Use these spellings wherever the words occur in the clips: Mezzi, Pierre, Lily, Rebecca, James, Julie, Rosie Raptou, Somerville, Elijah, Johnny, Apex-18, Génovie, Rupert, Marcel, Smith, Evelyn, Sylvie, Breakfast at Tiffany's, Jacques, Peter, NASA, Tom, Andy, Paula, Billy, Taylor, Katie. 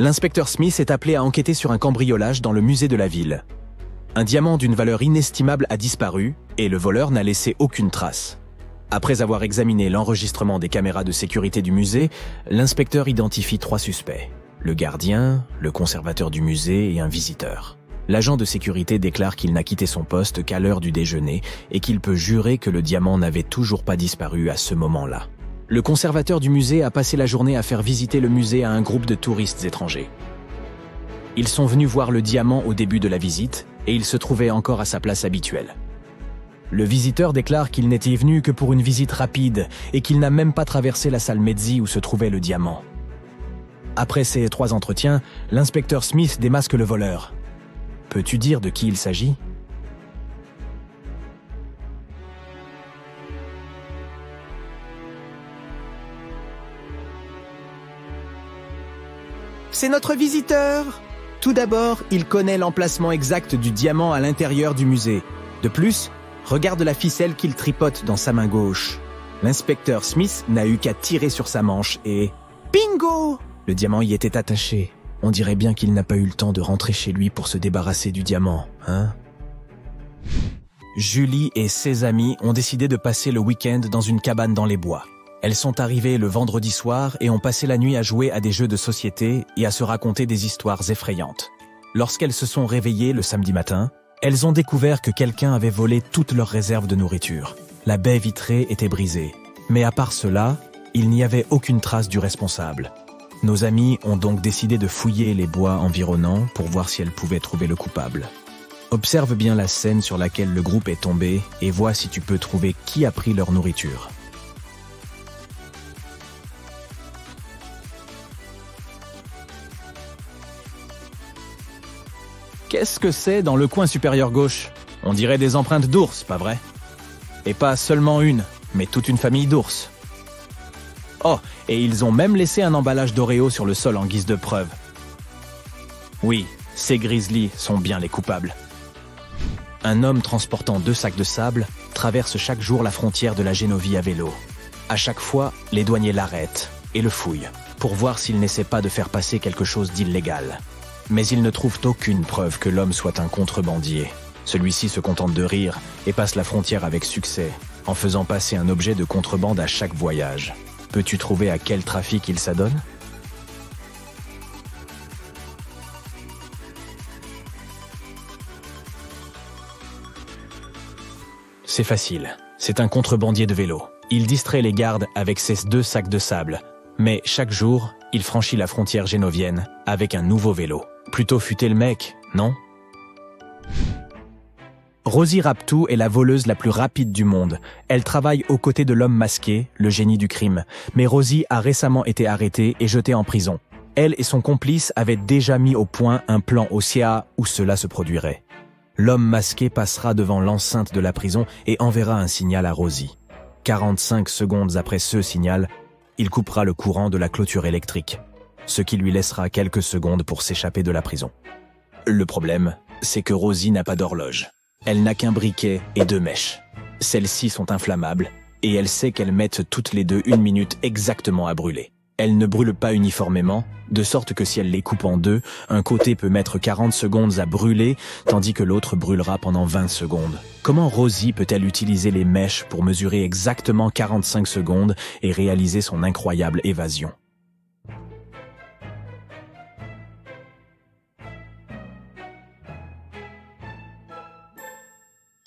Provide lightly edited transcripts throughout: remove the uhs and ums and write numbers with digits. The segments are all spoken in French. l'inspecteur Smith est appelé à enquêter sur un cambriolage dans le musée de la ville. Un diamant d'une valeur inestimable a disparu, et le voleur n'a laissé aucune trace. Après avoir examiné l'enregistrement des caméras de sécurité du musée, l'inspecteur identifie 3 suspects. Le gardien, le conservateur du musée et un visiteur. L'agent de sécurité déclare qu'il n'a quitté son poste qu'à l'heure du déjeuner et qu'il peut jurer que le diamant n'avait toujours pas disparu à ce moment-là. Le conservateur du musée a passé la journée à faire visiter le musée à un groupe de touristes étrangers. Ils sont venus voir le diamant au début de la visite et il se trouvait encore à sa place habituelle. Le visiteur déclare qu'il n'était venu que pour une visite rapide et qu'il n'a même pas traversé la salle Mezzi où se trouvait le diamant. Après ces 3 entretiens, l'inspecteur Smith démasque le voleur. Peux-tu dire de qui il s'agit? C'est notre visiteur! Tout d'abord, il connaît l'emplacement exact du diamant à l'intérieur du musée. De plus, regarde la ficelle qu'il tripote dans sa main gauche. L'inspecteur Smith n'a eu qu'à tirer sur sa manche et... Bingo! Le diamant y était attaché. On dirait bien qu'il n'a pas eu le temps de rentrer chez lui pour se débarrasser du diamant, hein? Julie et ses amis ont décidé de passer le week-end dans une cabane dans les bois. Elles sont arrivées le vendredi soir et ont passé la nuit à jouer à des jeux de société et à se raconter des histoires effrayantes. Lorsqu'elles se sont réveillées le samedi matin, elles ont découvert que quelqu'un avait volé toutes leurs réserves de nourriture. La baie vitrée était brisée. Mais à part cela, il n'y avait aucune trace du responsable. Nos amis ont donc décidé de fouiller les bois environnants pour voir si elles pouvaient trouver le coupable. Observe bien la scène sur laquelle le groupe est tombé et vois si tu peux trouver qui a pris leur nourriture. Qu'est-ce que c'est dans le coin supérieur gauche? On dirait des empreintes d'ours, pas vrai? Et pas seulement une, mais toute une famille d'ours. Oh, et ils ont même laissé un emballage d'Oreo sur le sol en guise de preuve. Oui, ces grizzlies sont bien les coupables. Un homme transportant 2 sacs de sable traverse chaque jour la frontière de la Génovie à vélo. À chaque fois, les douaniers l'arrêtent et le fouillent pour voir s'il n'essaie pas de faire passer quelque chose d'illégal. Mais ils ne trouvent aucune preuve que l'homme soit un contrebandier. Celui-ci se contente de rire et passe la frontière avec succès, en faisant passer un objet de contrebande à chaque voyage. Peux-tu trouver à quel trafic il s'adonne? C'est facile, c'est un contrebandier de vélo. Il distrait les gardes avec ses 2 sacs de sable, mais chaque jour, il franchit la frontière génovienne avec un nouveau vélo. Plutôt futé le mec, non? Rosie Raptou est la voleuse la plus rapide du monde. Elle travaille aux côtés de l'homme masqué, le génie du crime. Mais Rosie a récemment été arrêtée et jetée en prison. Elle et son complice avaient déjà mis au point un plan au CA où cela se produirait. L'homme masqué passera devant l'enceinte de la prison et enverra un signal à Rosie. 45 secondes après ce signal, il coupera le courant de la clôture électrique, ce qui lui laissera quelques secondes pour s'échapper de la prison. Le problème, c'est que Rosie n'a pas d'horloge. Elle n'a qu'un briquet et 2 mèches. Celles-ci sont inflammables et elle sait qu'elles mettent toutes les 2 une minute exactement à brûler. Elles ne brûlent pas uniformément, de sorte que si elle les coupe en 2, un côté peut mettre 40 secondes à brûler, tandis que l'autre brûlera pendant 20 secondes. Comment Rosie peut-elle utiliser les mèches pour mesurer exactement 45 secondes et réaliser son incroyable évasion ?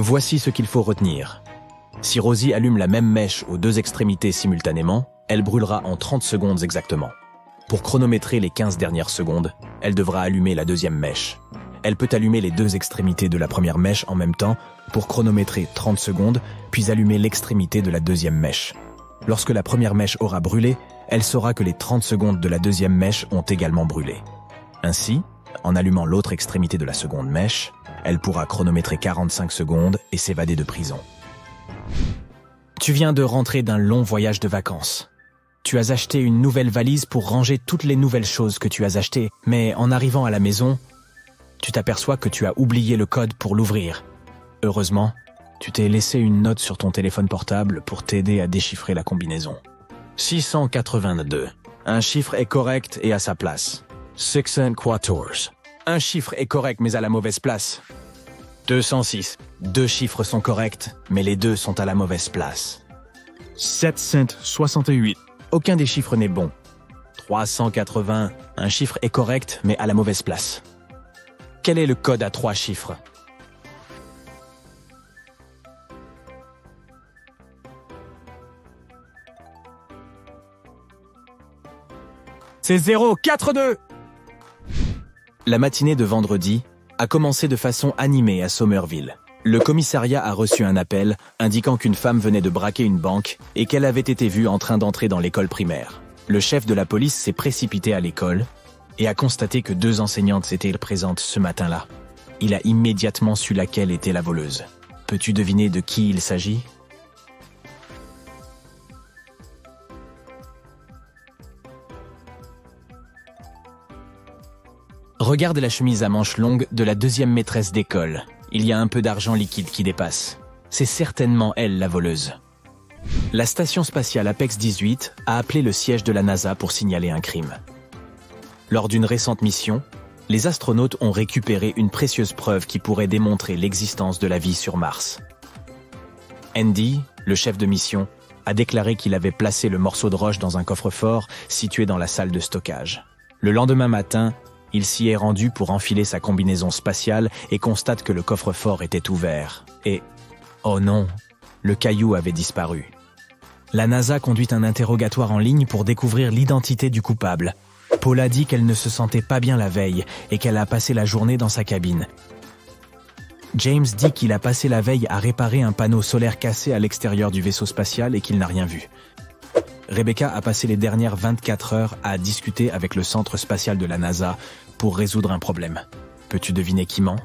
Voici ce qu'il faut retenir. Si Rosie allume la même mèche aux 2 extrémités simultanément, elle brûlera en 30 secondes exactement. Pour chronométrer les 15 dernières secondes, elle devra allumer la 2e mèche. Elle peut allumer les 2 extrémités de la première mèche en même temps pour chronométrer 30 secondes, puis allumer l'extrémité de la 2e mèche. Lorsque la première mèche aura brûlé, elle saura que les 30 secondes de la 2e mèche ont également brûlé. Ainsi, en allumant l'autre extrémité de la 2e mèche, elle pourra chronométrer 45 secondes et s'évader de prison. Tu viens de rentrer d'un long voyage de vacances. Tu as acheté une nouvelle valise pour ranger toutes les nouvelles choses que tu as achetées, mais en arrivant à la maison, tu t'aperçois que tu as oublié le code pour l'ouvrir. Heureusement, tu t'es laissé une note sur ton téléphone portable pour t'aider à déchiffrer la combinaison. 682. Un chiffre est correct et à sa place. 6 and 4. Un chiffre est correct, mais à la mauvaise place. 206. Deux chiffres sont corrects, mais les deux sont à la mauvaise place. 768. Aucun des chiffres n'est bon. 380. Un chiffre est correct, mais à la mauvaise place. Quel est le code à 3 chiffres? C'est 042. La matinée de vendredi a commencé de façon animée à Somerville. Le commissariat a reçu un appel indiquant qu'une femme venait de braquer une banque et qu'elle avait été vue en train d'entrer dans l'école primaire. Le chef de la police s'est précipité à l'école et a constaté que 2 enseignantes s'étaient présentes ce matin-là. Il a immédiatement su laquelle était la voleuse. Peux-tu deviner de qui il s'agit ? Regarde la chemise à manches longues de la 2e maîtresse d'école. Il y a un peu d'argent liquide qui dépasse. C'est certainement elle, la voleuse. La station spatiale Apex-18 a appelé le siège de la NASA pour signaler un crime. Lors d'une récente mission, les astronautes ont récupéré une précieuse preuve qui pourrait démontrer l'existence de la vie sur Mars. Andy, le chef de mission, a déclaré qu'il avait placé le morceau de roche dans un coffre-fort situé dans la salle de stockage. Le lendemain matin, il s'y est rendu pour enfiler sa combinaison spatiale et constate que le coffre-fort était ouvert. Et, oh non, le caillou avait disparu. La NASA conduit un interrogatoire en ligne pour découvrir l'identité du coupable. Paula dit qu'elle ne se sentait pas bien la veille et qu'elle a passé la journée dans sa cabine. James dit qu'il a passé la veille à réparer un panneau solaire cassé à l'extérieur du vaisseau spatial et qu'il n'a rien vu. Rebecca a passé les dernières 24 heures à discuter avec le centre spatial de la NASA pour résoudre un problème. Peux-tu deviner qui ment?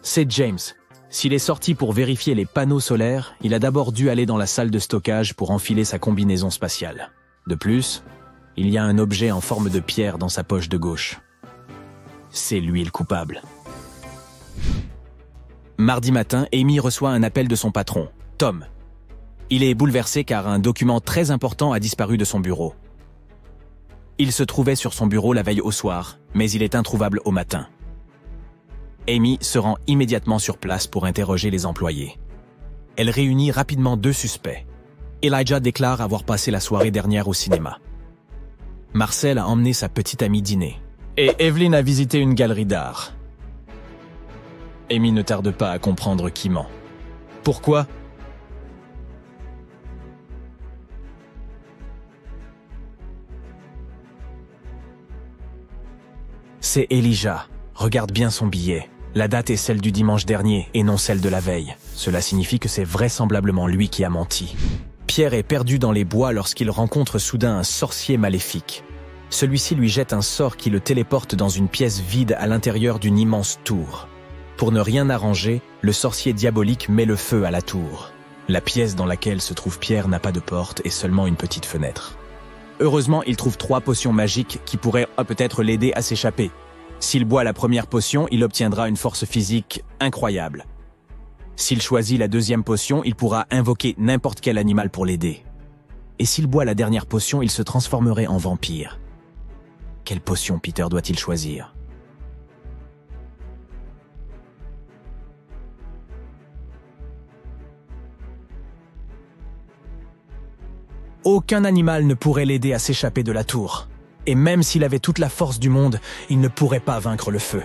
C'est James. S'il est sorti pour vérifier les panneaux solaires, il a d'abord dû aller dans la salle de stockage pour enfiler sa combinaison spatiale. De plus, il y a un objet en forme de pierre dans sa poche de gauche. C'est lui le coupable. Mardi matin, Amy reçoit un appel de son patron, Tom. Il est bouleversé car un document très important a disparu de son bureau. Il se trouvait sur son bureau la veille au soir, mais il est introuvable au matin. Amy se rend immédiatement sur place pour interroger les employés. Elle réunit rapidement 2 suspects. Elijah déclare avoir passé la soirée dernière au cinéma. Marcel a emmené sa petite amie dîner. Et Evelyn a visité une galerie d'art. Amy ne tarde pas à comprendre qui ment. Pourquoi? C'est Elijah. Regarde bien son billet. La date est celle du dimanche dernier et non celle de la veille. Cela signifie que c'est vraisemblablement lui qui a menti. Pierre est perdu dans les bois lorsqu'il rencontre soudain un sorcier maléfique. Celui-ci lui jette un sort qui le téléporte dans une pièce vide à l'intérieur d'une immense tour. Pour ne rien arranger, le sorcier diabolique met le feu à la tour. La pièce dans laquelle se trouve Pierre n'a pas de porte et seulement une petite fenêtre. Heureusement, il trouve 3 potions magiques qui pourraient peut-être l'aider à s'échapper. S'il boit la première potion, il obtiendra une force physique incroyable. S'il choisit la 2e potion, il pourra invoquer n'importe quel animal pour l'aider. Et s'il boit la dernière potion, il se transformerait en vampire. Quelle potion Peter doit-il choisir? Aucun animal ne pourrait l'aider à s'échapper de la tour. Et même s'il avait toute la force du monde, il ne pourrait pas vaincre le feu.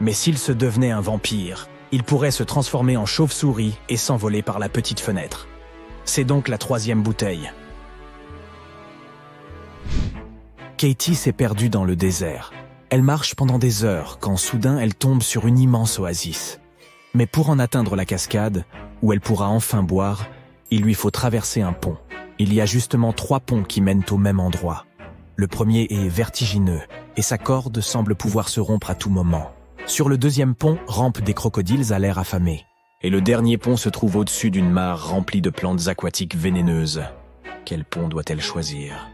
Mais s'il se devenait un vampire, il pourrait se transformer en chauve-souris et s'envoler par la petite fenêtre. C'est donc la 3e bouteille. Katie s'est perdue dans le désert. Elle marche pendant des heures quand soudain elle tombe sur une immense oasis. Mais pour en atteindre la cascade, où elle pourra enfin boire, il lui faut traverser un pont. Il y a justement 3 ponts qui mènent au même endroit. Le premier est vertigineux et sa corde semble pouvoir se rompre à tout moment. Sur le 2e pont rampent des crocodiles à l'air affamé. Et le dernier pont se trouve au-dessus d'une mare remplie de plantes aquatiques vénéneuses. Quel pont doit-elle choisir ?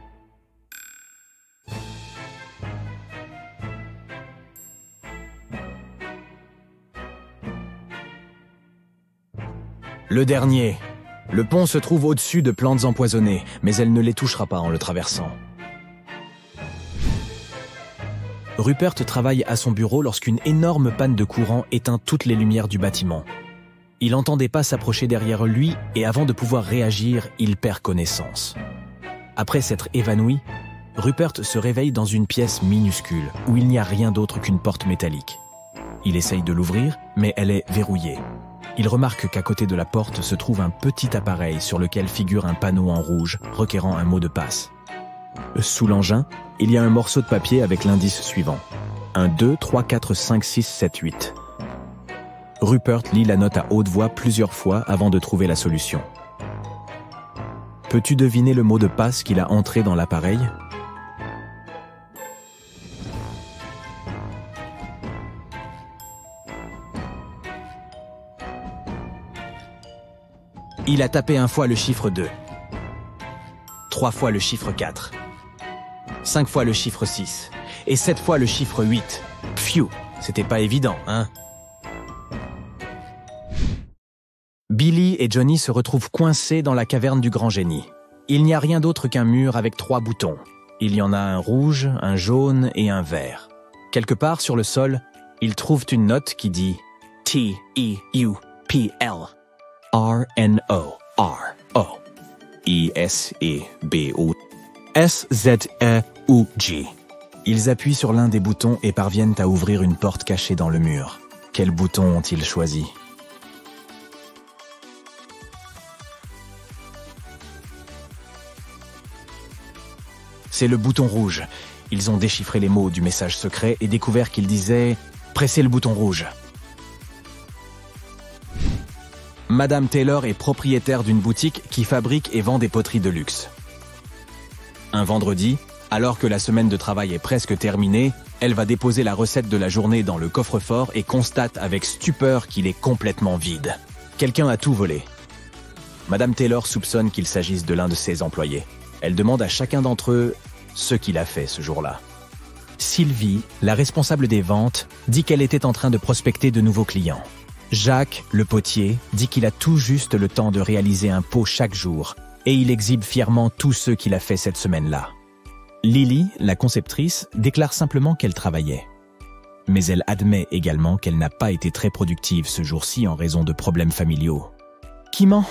Le dernier. Le pont se trouve au-dessus de plantes empoisonnées, mais elle ne les touchera pas en le traversant. Rupert travaille à son bureau lorsqu'une énorme panne de courant éteint toutes les lumières du bâtiment. Il n'entendait pas s'approcher derrière lui et avant de pouvoir réagir, il perd connaissance. Après s'être évanoui, Rupert se réveille dans une pièce minuscule où il n'y a rien d'autre qu'une porte métallique. Il essaye de l'ouvrir, mais elle est verrouillée. Il remarque qu'à côté de la porte se trouve un petit appareil sur lequel figure un panneau en rouge requérant un mot de passe. Sous l'engin, il y a un morceau de papier avec l'indice suivant. 1, 2, 3, 4, 5, 6, 7, 8... Rupert lit la note à haute voix plusieurs fois avant de trouver la solution. Peux-tu deviner le mot de passe qu'il a entré dans l'appareil ? Il a tapé une fois le chiffre 2, 3 fois le chiffre 4, 5 fois le chiffre 6 et 7 fois le chiffre 8. Pfiou, c'était pas évident, hein ? Billy et Johnny se retrouvent coincés dans la caverne du grand génie. Il n'y a rien d'autre qu'un mur avec 3 boutons. Il y en a un rouge, un jaune et un vert. Quelque part sur le sol, ils trouvent une note qui dit T-I-U-P-L-R-N-O-R-O-I-S-E-B-O-S-Z-E-U-G. Ils appuient sur l'un des boutons et parviennent à ouvrir une porte cachée dans le mur. Quel bouton ont-ils choisi ? C'est le bouton rouge. Ils ont déchiffré les mots du message secret et découvert qu'il disait « Pressez le bouton rouge ». Madame Taylor est propriétaire d'une boutique qui fabrique et vend des poteries de luxe. Un vendredi, alors que la semaine de travail est presque terminée, elle va déposer la recette de la journée dans le coffre-fort et constate avec stupeur qu'il est complètement vide. Quelqu'un a tout volé. Madame Taylor soupçonne qu'il s'agisse de l'un de ses employés. Elle demande à chacun d'entre eux ce qu'il a fait ce jour-là. Sylvie, la responsable des ventes, dit qu'elle était en train de prospecter de nouveaux clients. Jacques, le potier, dit qu'il a tout juste le temps de réaliser un pot chaque jour et il exhibe fièrement tous ceux qu'il a fait cette semaine-là. Lily, la conceptrice, déclare simplement qu'elle travaillait. Mais elle admet également qu'elle n'a pas été très productive ce jour-ci en raison de problèmes familiaux. Qui ment ?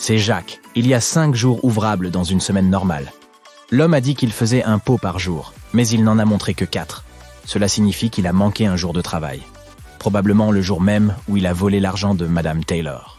C'est Jacques. Il y a 5 jours ouvrables dans une semaine normale. L'homme a dit qu'il faisait un pot par jour, mais il n'en a montré que 4. Cela signifie qu'il a manqué un jour de travail. Probablement le jour même où il a volé l'argent de Madame Taylor.